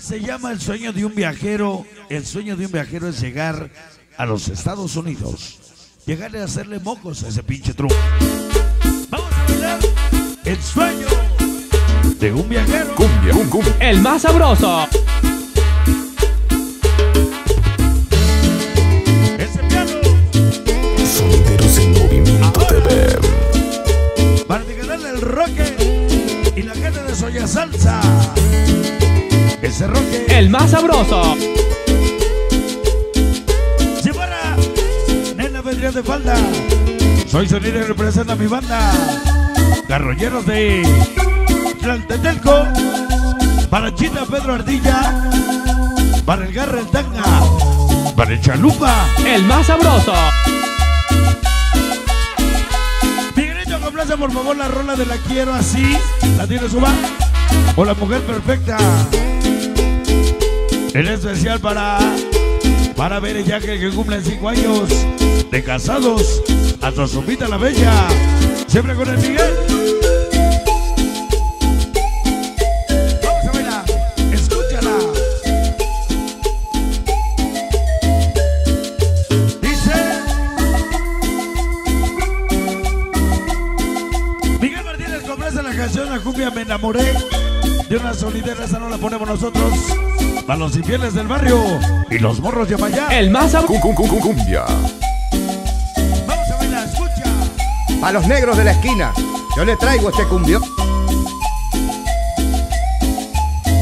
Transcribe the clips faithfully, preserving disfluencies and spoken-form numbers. Se llama El sueño de un viajero. El sueño de un viajero es llegar a los Estados Unidos, llegarle a hacerle mocos a ese pinche truco. Vamos a bailar El sueño de un viajero. Cumbia, cum, cum. El más sabroso. Ese piano. Sonideros en Movimiento T V. Para ganarle el roque y la gente de Soya Salsa. Ese roque. El más sabroso. Si fuera nena vendría de falda. Soy Sonido y representa a mi banda. Carroñeros de Tlaltetelco. Para Chita Pedro Ardilla. Para el Garra el Tanga. Para el Chalupa. El más sabroso. Miguelito, complace por favor la rola de La Quiero Así. La tiene Suba. O La Mujer Perfecta. En especial para Para ver el Jack, que cumplen cinco años de casados. Hasta Zupita la Bella. Siempre con el Miguel. Vamos a bailar. Escúchala. Dice Miguel Martínez, complace la canción La Cumbia Me Enamoré. De una solidera, esa no la ponemos nosotros. Para los infieles del barrio y los morros de Amaya. El más sabroso. Cumbia. Vamos a bailar, escucha. Para los negros de la esquina, yo le traigo este cumbio.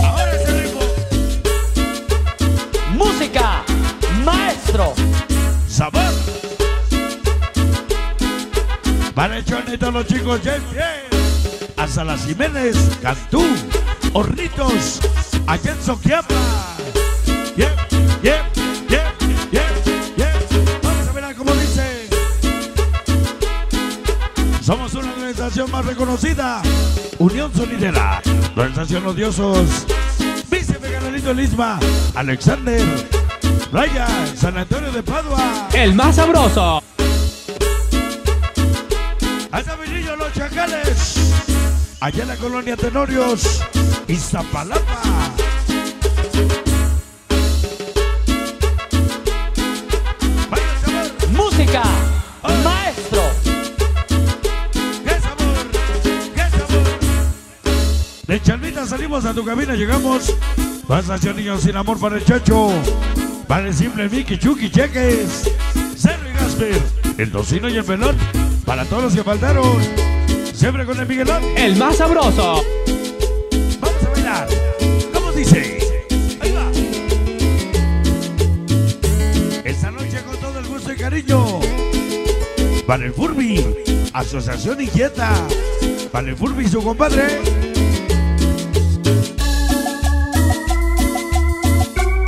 Ahora ese ritmo. Música, maestro. Sabor. Para el chonito, los chicos James, hasta las Jiménez, Cantú, Hornitos. Allá en Soquiapa. Yep, yep, yep, yep, yep. Vamos a ver cómo dice. Somos una organización más reconocida, Unión Solidera, organización Los Diosos. Vice de Canalito Lisma, Alexander, Raya, San Antonio de Padua. El más sabroso. Allá Vilillo, Los Chacales. Allá en la colonia Tenorios, Iztapalapa. Música, oh, maestro. ¡Qué sabor! ¡Qué sabor! De Chalmita salimos a tu cabina, llegamos. Vas a ser niños sin amor para el chacho. Para el simple Mickey, Chucky, Cheques, Cerro y Gasper, el tocino y el pelón. Para todos los que faltaron. Siempre con el Miguelón. El más sabroso. Vamos a bailar. ¿Cómo dice? Ahí va. Esta noche con todo el gusto y cariño. Para el Furby, Asociación Inquieta. Para el Furby y su compadre.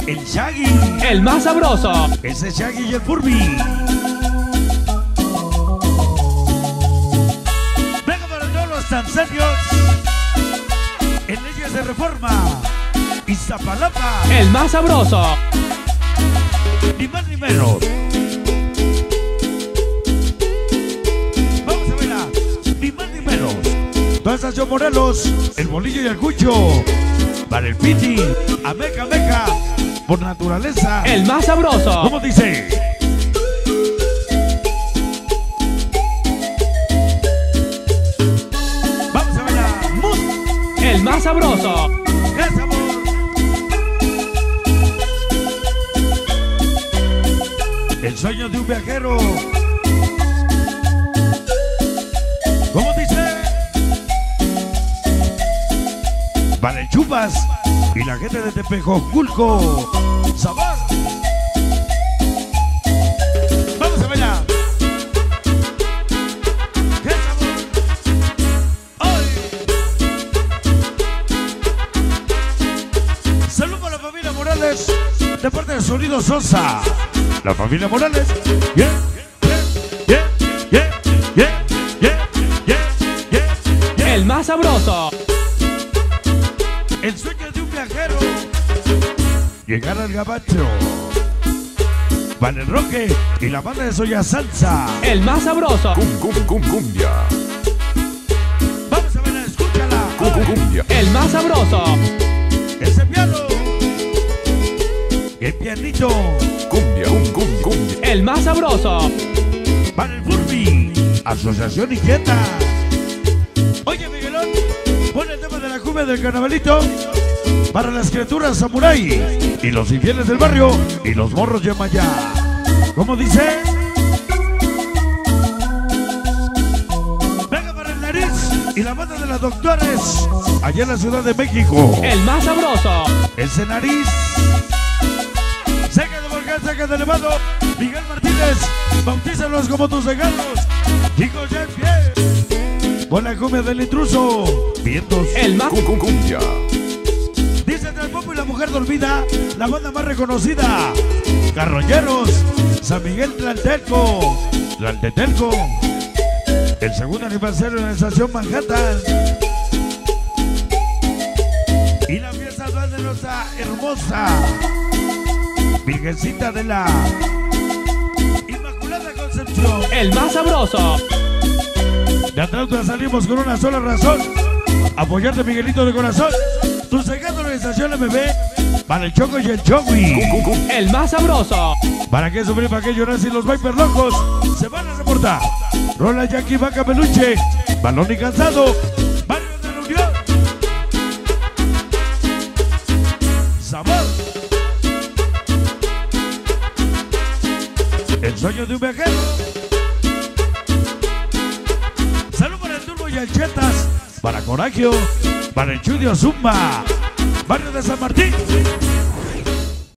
El Shaggy. El más sabroso. Ese Shaggy y el Furby. Tan serios en Leyes de Reforma, Iztapalapa. El más sabroso. Ni más ni menos. Vamos a verla. Ni más ni menos. Todas las Morelos, el Bolillo y el Cucho. Para el Piti, Ameca Ameca. Por naturaleza. El más sabroso. ¿Cómo dice? El más sabroso. ¡Qué sabor! El sueño de un viajero. ¿Cómo dice? Para el Chupas y la gente de Tepejoculco. ¡Sabor! ¡Vamos a bailar! De parte de Sonido Sosa, la familia Morales. Yeah, yeah, yeah, yeah, yeah, yeah, yeah, yeah. El más sabroso. El sueño de un viajero. Llegar al Gabacho. Vale Roque y la banda de Soya Salsa. El más sabroso. Cum, cum, cum, cumbia. Vamos a ver, escúchala. Cum, cum, cumbia. El más sabroso. Ese piano. grito. Cumbia, un cumbia, cumbia. El más sabroso. Para el Furby. Asociación Inquieta. Oye, Miguelón, pon el tema de la cumbia del carnavalito. Para las criaturas samurái y los infieles del barrio y los morros de Maya. ¿Cómo dice? Venga para el nariz y la banda de las doctores allá en la Ciudad de México. El más sabroso. Ese nariz. Seca de volcán, seca de elevado. Miguel Martínez, bautízalos como tus regalos. Chicos, ya en pie. Con la cumbia del intruso. Vientos. El más. Cum, cum, cumbia. Dicen el popo y la mujer dormida, la banda más reconocida. Carroñeros, San Miguel Tlaltelco, Tlaltetelco. El segundo aniversario de la estación Manhattan. Y la fiesta anual de nuestra hermosa Virgencita de la Inmaculada Concepción. El más sabroso. De atrás salimos con una sola razón: apoyarte, Miguelito de corazón. Tu segunda organización M B para el Choco y el Chowi. El más sabroso. ¿Para qué sufrir, para qué llorar si los Viper locos se van a reportar? Rola, Jackie, Vaca, Peluche, Balón y Cansado, Barrio de la Unión. Sabor. El sueño de un viajero. Salud para el Turbo y el Chetas, para Coragio, para el Chudio Zumba, barrio de San Martín.